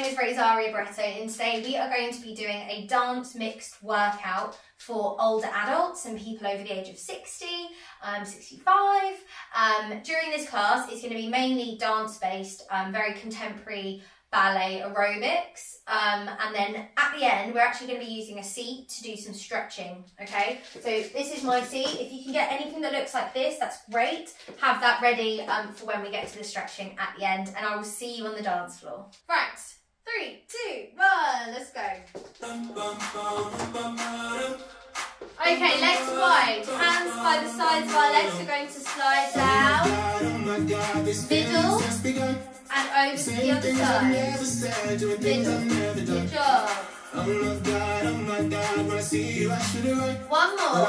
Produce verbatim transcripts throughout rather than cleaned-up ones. name is Rosaria Barreto and today we are going to be doing a dance mixed workout for older adults and people over the age of sixty, um, sixty-five. Um, during this class, it's going to be mainly dance based, um, very contemporary ballet aerobics, um, and then at the end we're actually going to be using a seat to do some stretching. Okay, so this is my seat. If you can get anything that looks like this, that's great. Have that ready um, for when we get to the stretching at the end, and I will see you on the dance floor. Right, three, two, one, let's go. Okay, legs wide, hands by the sides of our legs, we're going to slide down, middle, and over to the other side, middle, good job. One more.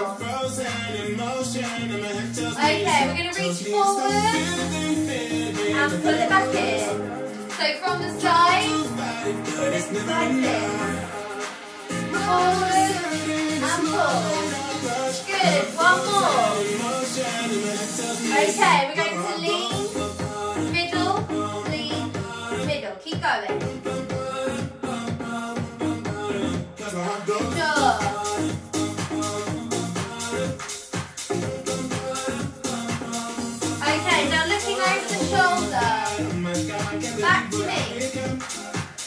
Okay, we're going to reach forward, and pull it back in. So from the side, we're going to slide this, forward, and pull. Good, one more. Okay, we're going to lean, middle, lean, middle. Keep going. Good job. Okay, now looking over the shoulder. Back to me.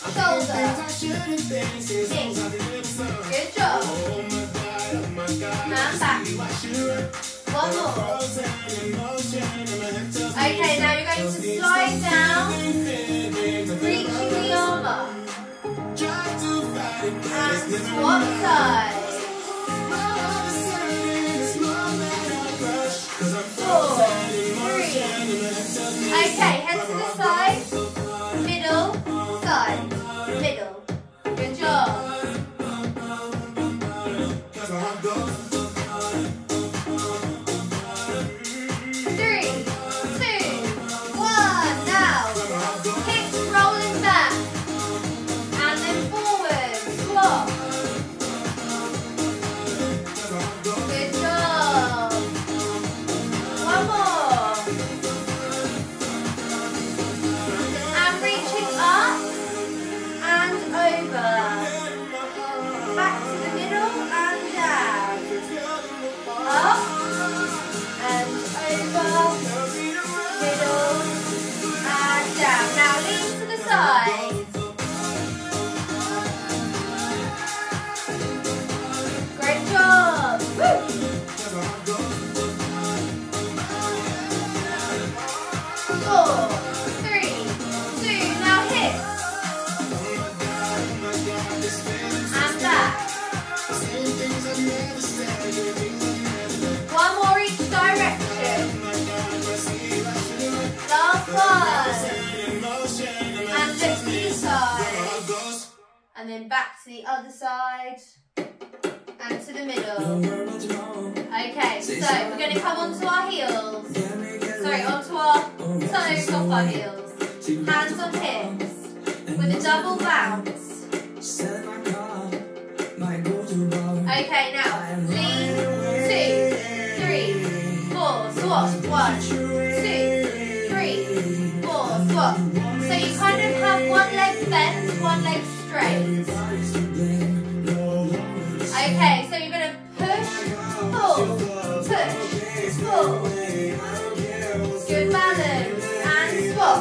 Shoulder. Kick. Good job. And back. One more. Okay, now you're going to slide down, reaching the arm up. And one side. Four, three. Okay, head to the side, middle, side, middle. Good job. And then back to the other side and to the middle. Okay, so we're going to come onto our heels. Sorry, onto our toes off our heels. Hands on hips with a double bounce. Okay, now lean, two, three, four, swap. One, two, three, four, swap. So you kind of have one leg bent, one leg straight. Straight. Okay, so you're going to push, pull, push, pull. Good balance, and swap.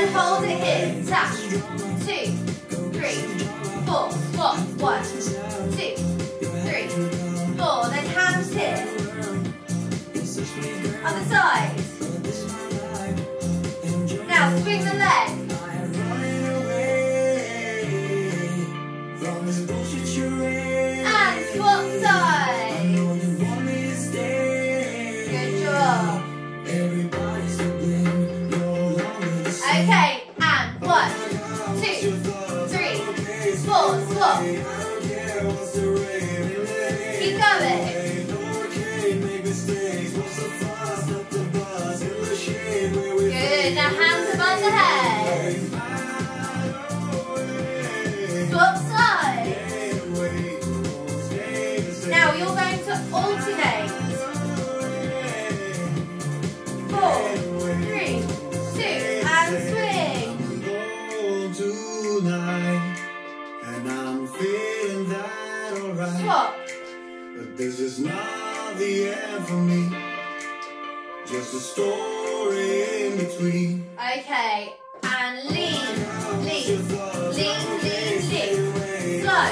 And hold it here, tap, two, three, four, swap, one, two, three, four, then hands here. Other side. Now swing the leg. And swap sides. Good job. Okay, and one, two, three, four, swap. Keep going. Now hands above the head. Swap sides. Now you're going to alternate. feeling that alright. Stop. But this is not the end for me. Just a story in between. Okay, and lean, lean, lean, lean, lean. Slow,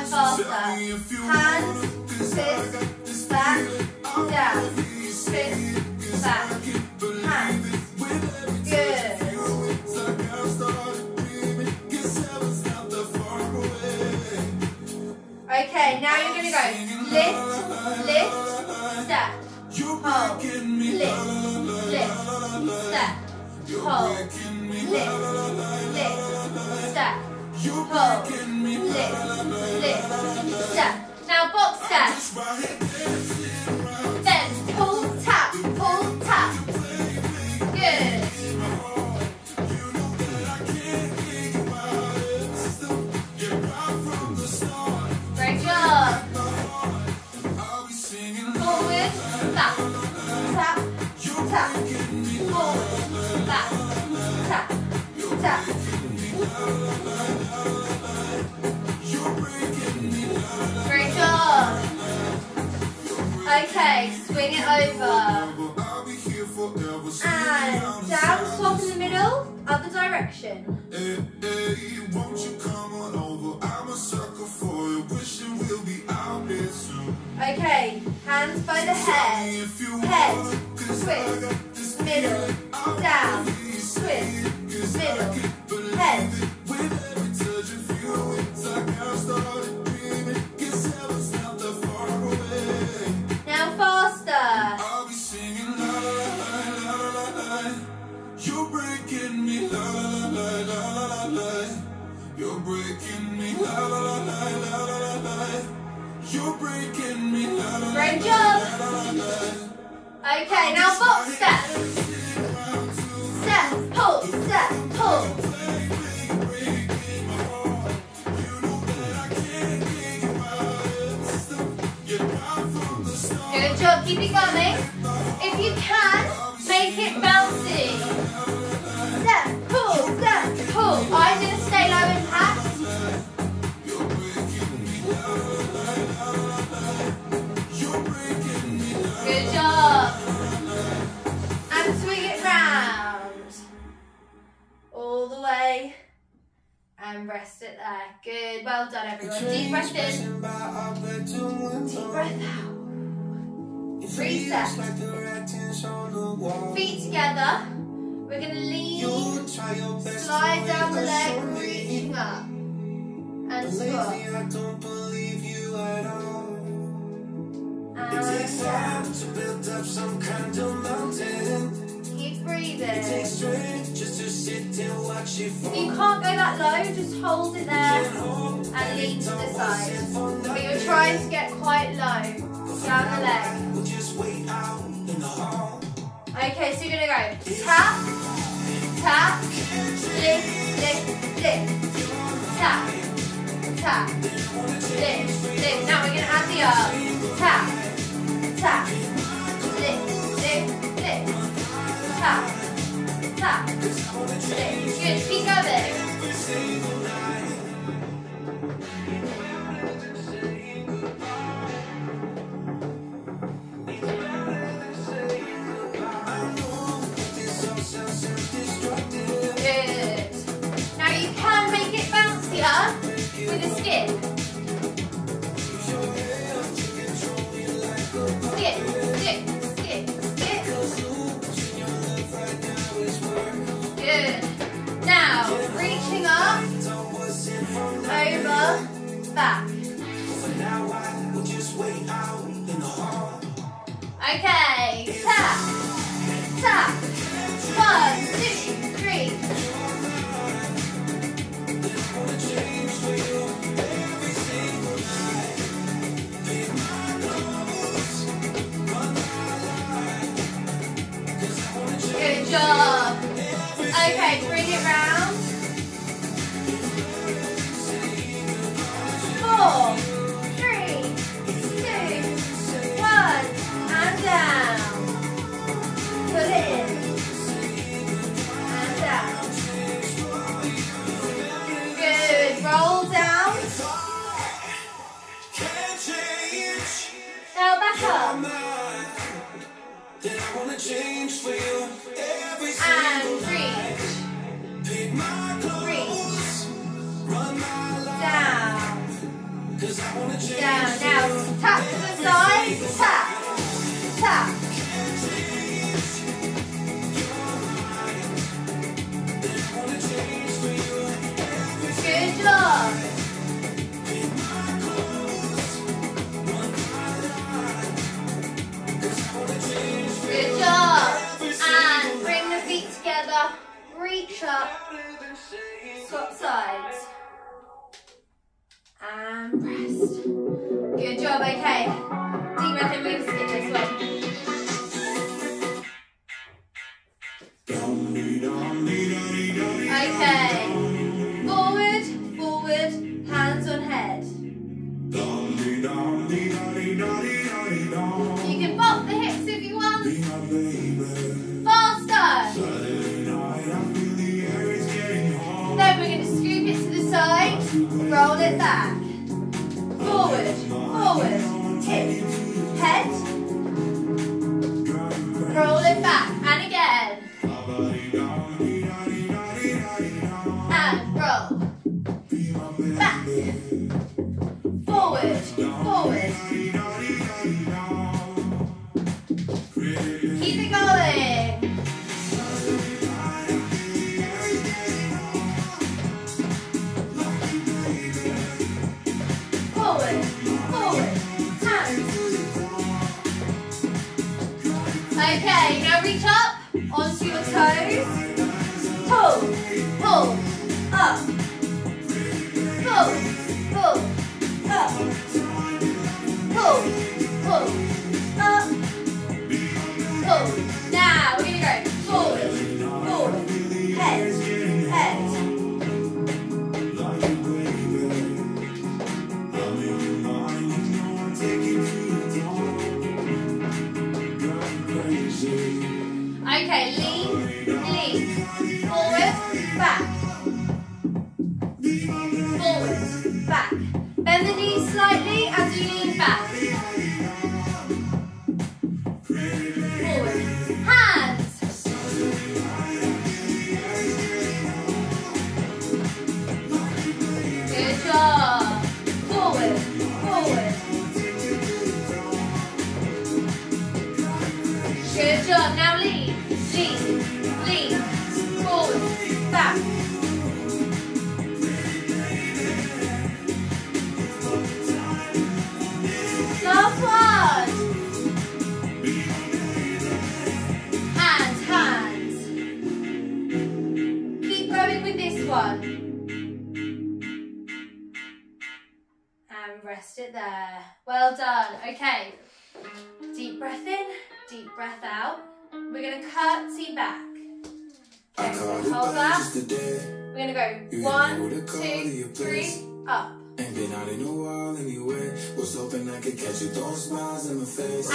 fast, slow, fast. Okay, swing it over. And down, swap in the middle, other direction. Okay, hands by the head, head, twist, middle, down, twist, middle, head. Now faster. You're breaking me, la la la la la la. You're breaking me, la la la la la la. You're breaking me, la la la la la. Okay, now box step. Step, pull, step, pull. Good job, keep it going. If you can, make it bouncy. I'm going to stay low impact. Good job. And swing it round. All the way. And rest it there. Good. Well done, everyone. Deep breath in. Deep breath out. Reset. Feet together. We're going to lean. Slide down the leg, breathing up, and squat. And keep breathing. You can't go that low, just hold it there and lean to the side. But you're trying to get quite low, down the leg. Okay, so you're going to go tap. Tap, lick, lick, lick. Tap, tap, lick, lick. Now we're going to add the arm. Tap, tap, lick, lick, lick. Tap, tap, lick. Good, keep going. With a skip. Skip, skip, skip, skip. Good. Now, reaching up, over, back. Okay, tap, tap. One, two, three. Good job. Okay, bring it round. Four, three, two, one, and down. Put it in. Roll down. Now back up. And reach. Reach. Down. Down. Now tap to the side. Tap. Tap. Good job. Good job. And bring the feet together. Reach up. Swap sides. And rest. Good job. Okay. Deep breath in. We're going to skip this one. Okay. You can bop the hips if you want. Faster. Then we're going to scoop it to the side, roll it back. Forward, forward, tip, head, Keep it going. Forward, forward, time. Okay, now reach up onto your toes. Pull, pull, up. Pull, pull, up. Pull, pull, up. Pull. Now we're going to go forward, forward, head, head. Okay, lean, lean, forward, back, forward, back. Bend the knees slightly as you lean back. Forward, hands. Good job. Forward, forward. Good job. Now lean. Lean, lean, forward, back. Last one. Hands, hands. Keep going with this one. And rest it there. Well done. Okay. Deep breath in, deep breath out. We're going to curtsy back. Okay, so hold that. We're going to go one, two, three, up. And now we're going to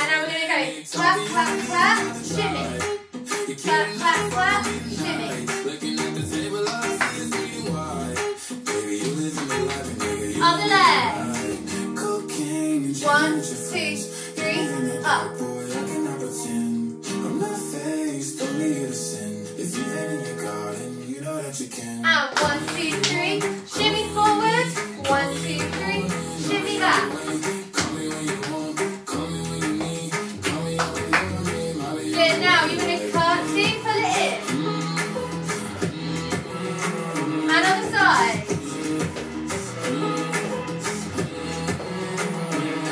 go clap, clap, clap, shimmy. Clap, clap, clap, shimmy. Other leg. One, two, three, up. And one, two, three, shimmy forward, one, two, three, shimmy back. Good, now you're going to curtsy, pull it in. And other side.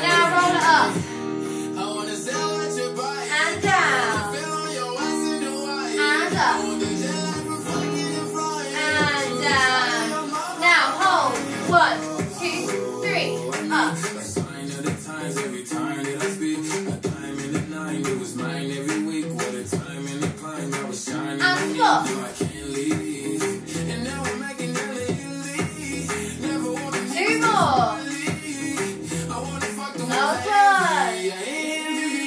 Now roll it up. And down. And up. One, two, three, up. Sign of the times every time that I speak. A time in the nine, it was mine every week. What a time in the climb, I was shining. And stop. I can't leave. And now I'm making it. Never want to do more. I want to fuck the world.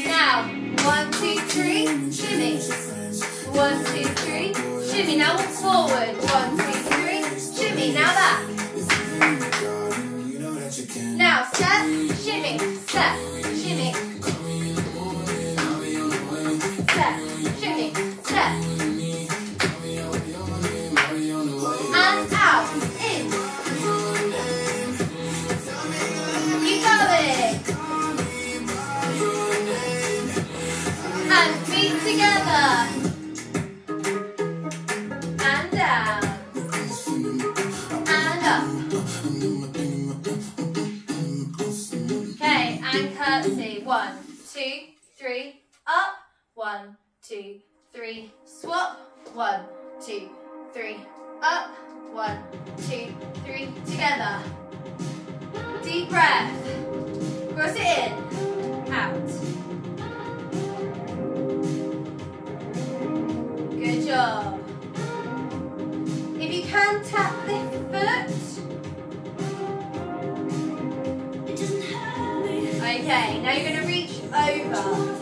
Now, one, two, three, shimmy. One, two, three, shimmy. Now walk forward. One, two, three, shimmy. Now back. Now step, shimmy, step, shimmy. Step, shimmy, step. And out, in. Keep going. And feet together. One, two, three, up. One, two, three, swap. One, two, three, up. One, two, three, together. Deep breath. Cross it in, out. Good job. If you can, tap the foot. Okay, now you're going to reach over.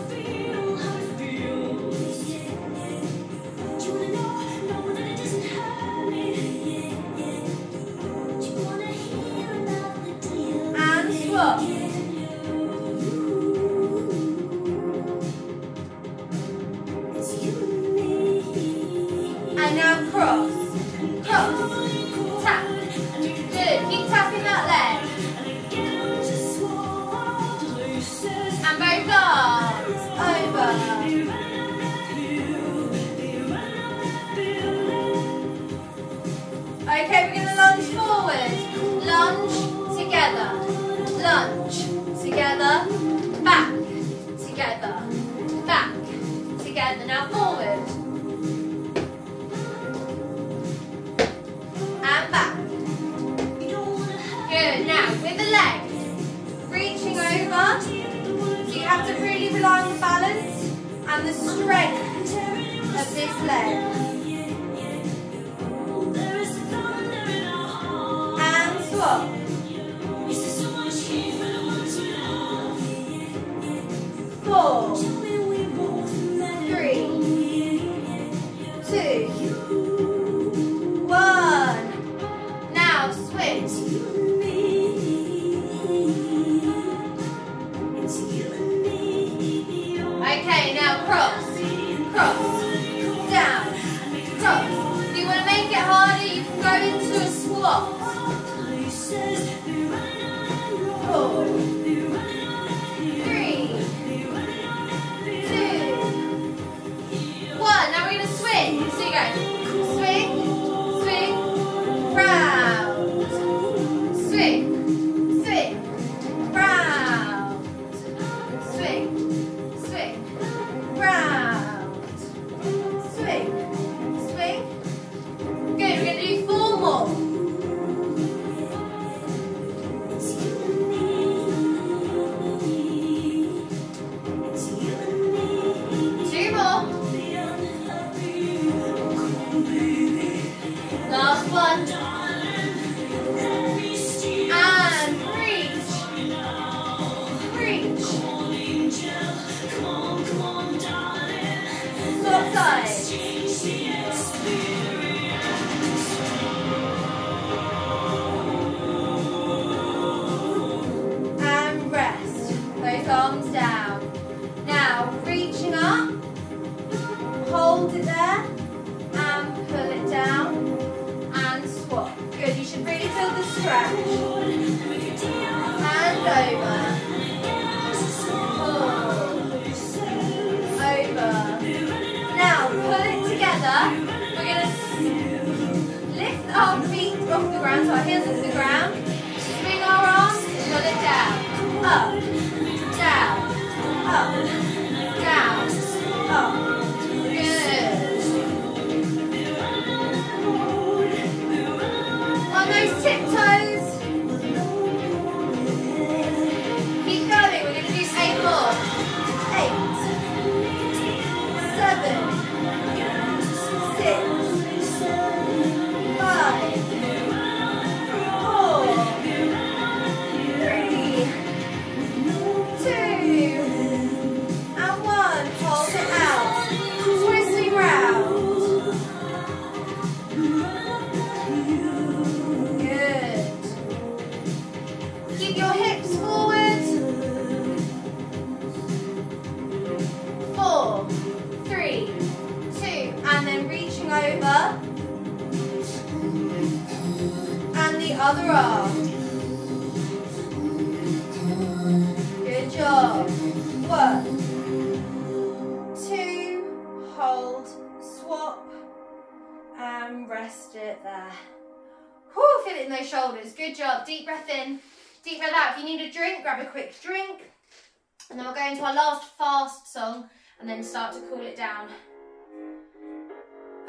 And swap. Over. strength of this leg. And swap. Four, three, two, one. Now switch. Cross, cross, down, cross. If you want to make it harder, you can go into a squat. Four, three, two, one. Now we're going to swing. So you go, swing, swing, round, swing, swing, round, swing. Good job. Deep breath in, deep breath out. If you need a drink, grab a quick drink. And then we'll go into our last fast song and then start to cool it down.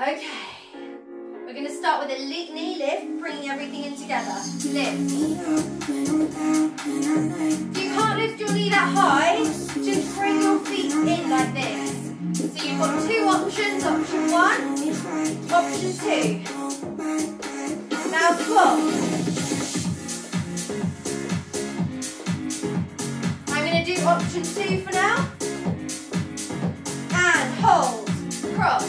Okay. We're going to start with a knee lift, bringing everything in together. Lift. If you can't lift your knee that high, just bring your feet in like this. So you've got two options. Option one, option two. Now swap. I'm going to do option two for now. And hold, cross.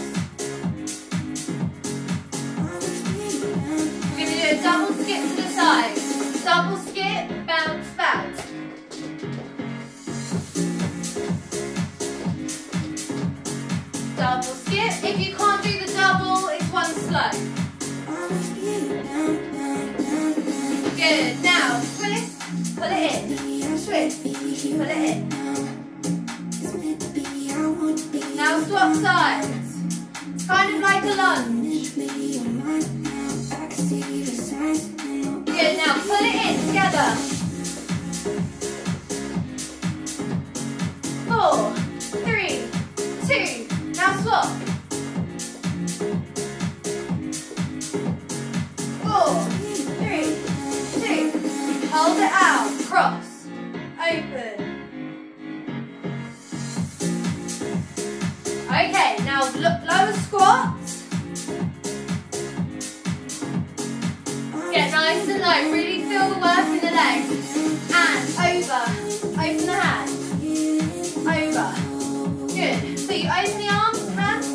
We're going to do a double skip to the side. Double skip, bounce, bounce. Double skip. If you can't do the double, it's one slow. Good. Now, twist, pull it in. Twist, pull it in. Now swap sides. It's kind of like a lunge. Good. Now, pull it in together. Four, three, two. Now swap. Hold it out, cross, open. Okay, now look, lower squats. Get nice and low, really feel the work in the legs. And over, open the hands, over. Good, so you open the arms and hands,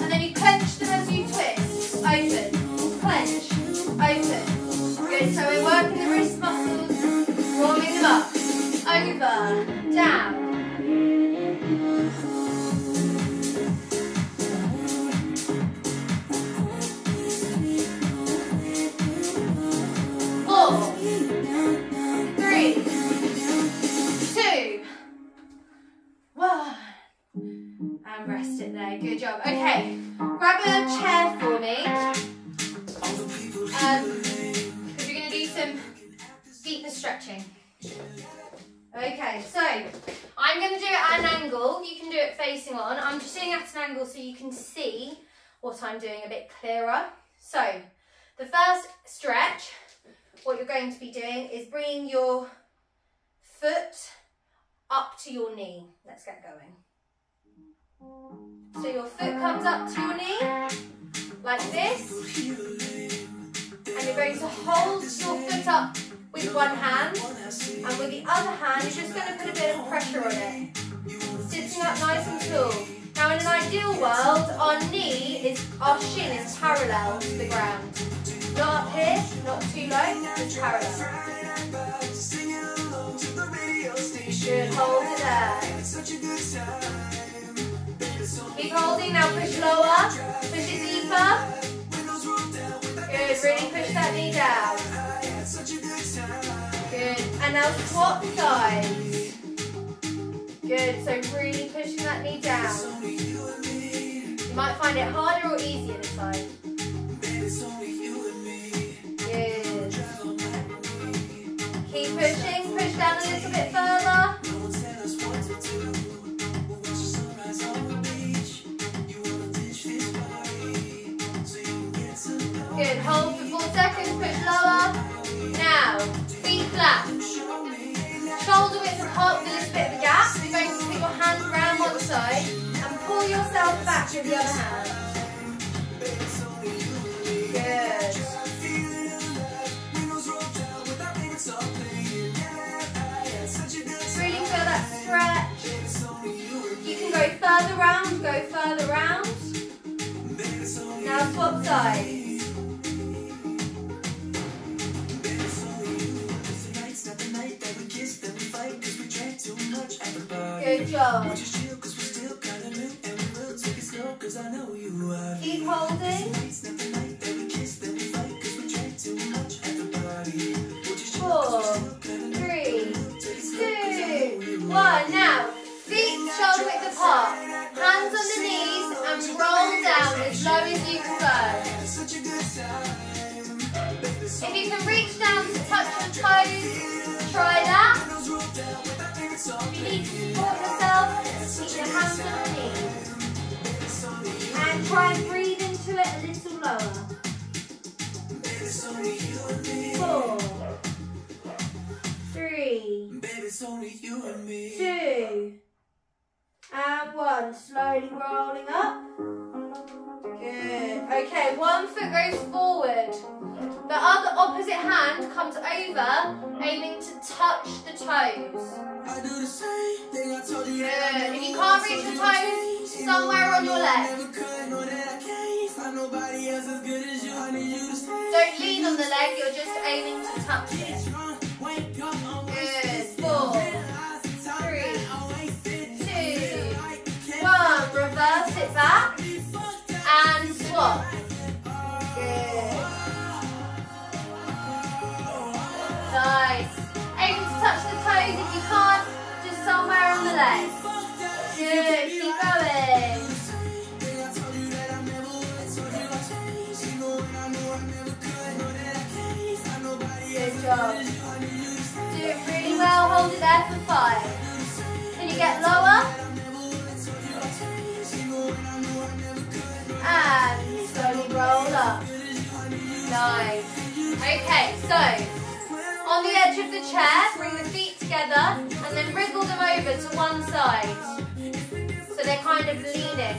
and then you clench them as you twist. Open, clench, open. Good, so we're working the wrist muscles, warming them up. Over, down. Good job. Okay, grab a chair for me. Um, because we're going to do some deeper stretching. Okay, so I'm going to do it at an angle. You can do it facing on. I'm just doing it at an angle so you can see what I'm doing a bit clearer. So the first stretch, what you're going to be doing is bringing your foot up to your knee. Let's get going. So your foot comes up to your knee, like this, and you're going to hold your foot up with one hand, and with the other hand you're just going to put a bit of pressure on it, sitting up nice and tall. Now in an ideal world, our knee, is, our shin is parallel to the ground, not up here, not too low, just parallel. Good, hold it there. Keep holding, now push lower, push it deeper. Good, really push that knee down. Good, and now swap sides. Good, so really pushing that knee down. You might find it harder or easier this side. Good. Keep pushing, push down a little bit further. Good, hold for four seconds, push lower. Now, feet flat. Shoulder width apart with a little bit of a gap. You're going to put your hand around one side and pull yourself back with the other hand. Good. Really feel that stretch. You can go further round, go further round. Now swap sides. Good job. Keep holding. Four, three, two, one. Now, feet shoulder width apart. Hands on the knees and roll down as low as you can go. If you can reach down to touch your toes, try that. You need to support yourself, keep your hands on the knees. And try and breathe into it a little lower. Four, three, two, and one. Slowly rolling up. Good. Okay, one foot goes forward. The other opposite hand comes over, aiming to touch the toes. Good. If you can't reach your toes, somewhere on your leg. Don't lean on the leg, you're just aiming to touch it. Good. Four, three, two, one. Reverse it back and swap. Good. Nice. Aim to touch the toes if you can't, just somewhere on the leg. Good, keep going. Good job. Do it really well, hold it there for five. Can you get lower? And slowly roll up. Nice. Okay, so on the edge of the chair, bring the feet together and then wriggle them over to one side. So they're kind of leaning.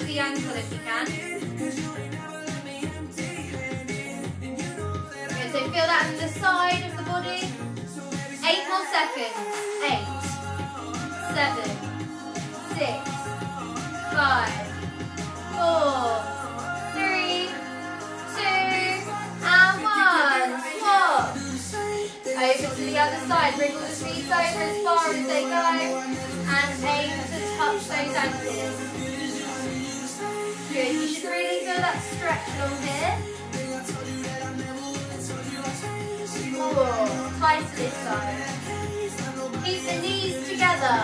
triángulo de picante. Good, so feel that to the side of the body. Eight more seconds. Eight, seven, six, five, four, three, two, and one. Swap. Over to the other side. Wriggle the feet over as far as they go. And aim to touch those ankles. Good, you should really feel that stretch along here. Four, tight to this side. Keep the knees together.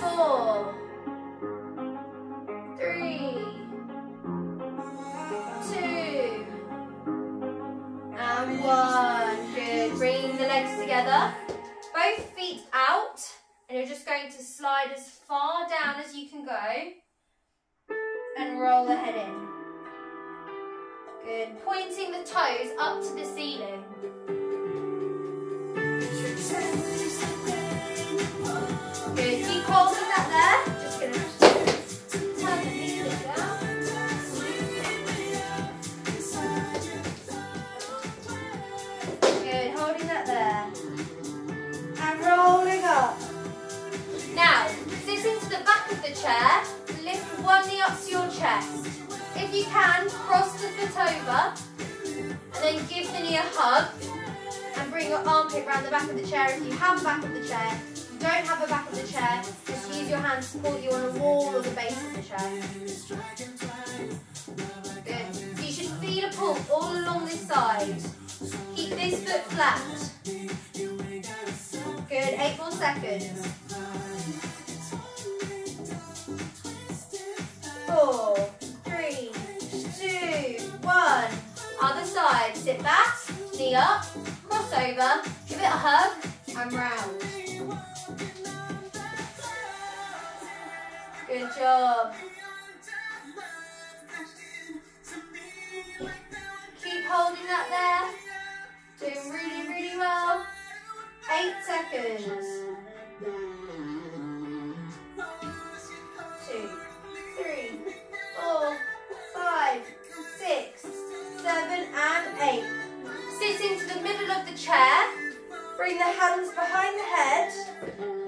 Four, three, two, and one. Good, bring the legs together. Both feet out, and you're just going to slide as far down as you can go and roll the head in. Good. Pointing the toes up to the ceiling. Good. Keep holding that there. Just going to turn the knees down. Good. Holding that there. Rolling up. Now, sit into the back of the chair, lift one knee up to your chest. If you can, cross the foot over and then give the knee a hug and bring your armpit round the back of the chair if you have a back of the chair. If you don't have a back of the chair, just use your hand to support you on a wall or the base of the chair. Good. So you should feel a pull all along this side. Keep this foot flat. Good, eight more seconds. Four, three, two, one. Other side, sit back, knee up, cross over, give it a hug, and round. Good job. Keep holding that there. Doing really, really well. Eight seconds. Two, three, four, five, six, seven, and eight. Sit into the middle of the chair. Bring the hands behind the head.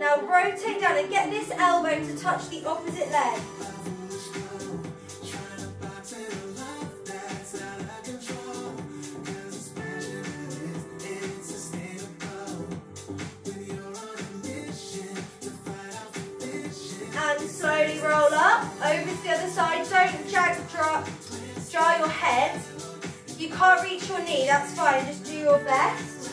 Now rotate down and get this elbow to touch the opposite leg. Slowly roll up, over to the other side, don't drag, drop, jar your head. If you can't reach your knee, that's fine, just do your best.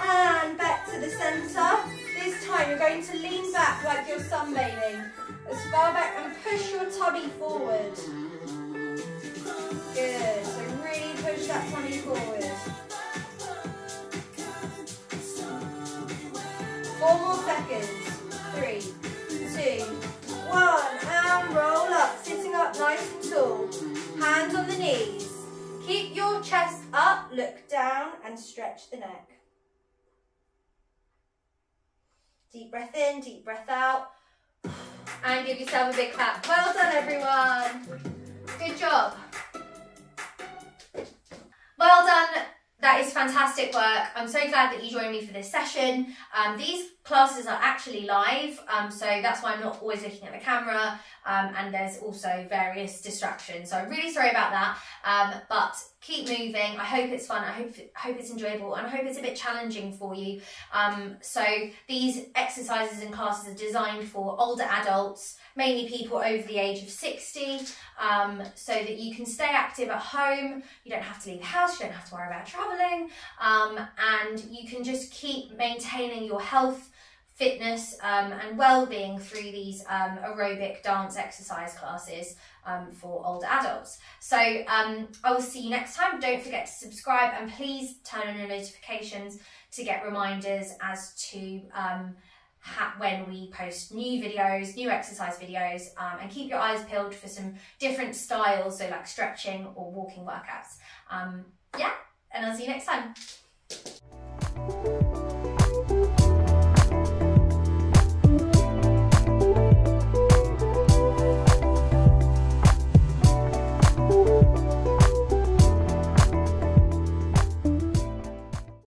And back to the centre. This time you're going to lean back like you're sunbathing. As far back and push your tummy forward. Good, so really push that tummy forward. Four more seconds. Three, two, one, and roll up. Sitting up nice and tall. Hands on the knees. Keep your chest up, look down and stretch the neck. Deep breath in, deep breath out. And give yourself a big clap. Well done, everyone. Good job. Well done. That is fantastic work. I'm so glad that you joined me for this session. Um, these classes are actually live, um, so that's why I'm not always looking at the camera, um, and there's also various distractions. So I'm really sorry about that, um, but keep moving. I hope it's fun, I hope, hope it's enjoyable, and I hope it's a bit challenging for you. Um, so these exercises and classes are designed for older adults, mainly people over the age of sixty, um, so that you can stay active at home. You don't have to leave the house, you don't have to worry about traveling, um, and you can just keep maintaining your health, fitness, um, and well-being through these um, aerobic dance exercise classes um, for older adults. So um, I will see you next time. Don't forget to subscribe, and please turn on your notifications to get reminders as to um, ha when we post new videos, new exercise videos, um, and keep your eyes peeled for some different styles, so like stretching or walking workouts. Um, yeah, and I'll see you next time.